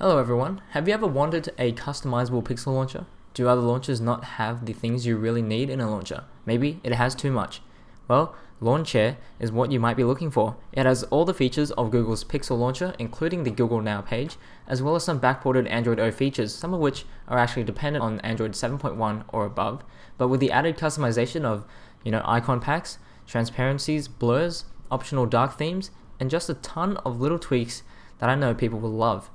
Hello everyone, have you ever wanted a customizable Pixel Launcher? Do other launchers not have the things you really need in a launcher? Maybe it has too much. Well, Lawnchair is what you might be looking for. It has all the features of Google's Pixel Launcher, including the Google Now page, as well as some backported Android O features, some of which are actually dependent on Android 7.1 or above, but with the added customization of, icon packs, transparencies, blurs, optional dark themes, and just a ton of little tweaks that I know people will love.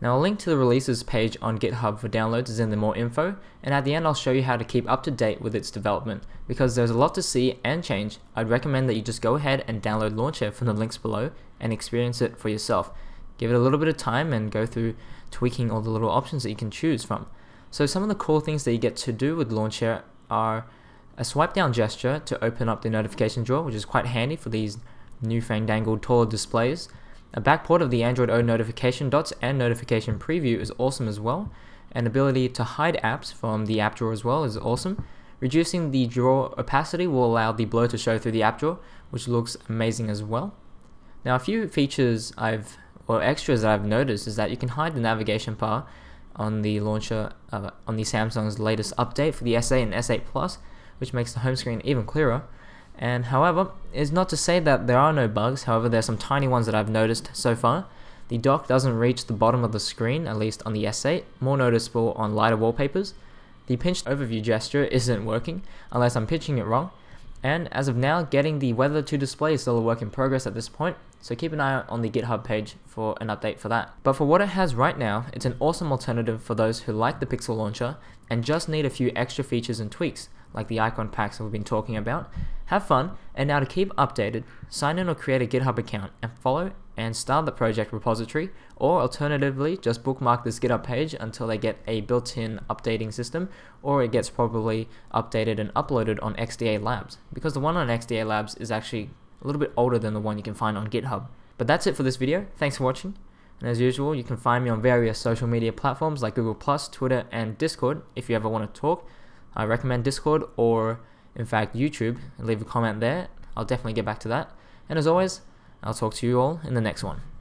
Now a link to the releases page on GitHub for downloads is in the more info, and at the end I'll show you how to keep up to date with its development, because there's a lot to see and change. I'd recommend that you just go ahead and download Lawnchair from the links below and experience it for yourself. Give it a little bit of time and go through tweaking all the little options that you can choose from. So some of the cool things that you get to do with Lawnchair are a swipe down gesture to open up the notification drawer, which is quite handy for these new fandangled taller displays. A backport of the Android O notification dots and notification preview is awesome as well. An ability to hide apps from the app drawer as well is awesome. Reducing the drawer opacity will allow the blur to show through the app drawer, which looks amazing as well. Now a few features extras that I've noticed is that you can hide the navigation bar on the launcher on the Samsung's latest update for the S8 and S8 Plus, which makes the home screen even clearer. And however, it's not to say that there are no bugs. However, there's some tiny ones that I've noticed so far. The dock doesn't reach the bottom of the screen, at least on the S8, more noticeable on lighter wallpapers. The pinched overview gesture isn't working, unless I'm pitching it wrong. And as of now, getting the weather to display is still a work in progress at this point, so keep an eye out on the GitHub page for an update for that. But for what it has right now, it's an awesome alternative for those who like the Pixel Launcher and just need a few extra features and tweaks, like the icon packs that we've been talking about. Have fun, and now to keep updated, sign in or create a GitHub account and follow and start the project repository, or alternatively just bookmark this GitHub page until they get a built-in updating system, or it gets probably updated and uploaded on XDA Labs, because the one on XDA Labs is actually a little bit older than the one you can find on GitHub. But that's it for this video. Thanks for watching. And as usual, you can find me on various social media platforms like Google+, Twitter, and Discord if you ever want to talk. I recommend Discord or, in fact, YouTube, and leave a comment there. I'll definitely get back to that. And as always, I'll talk to you all in the next one.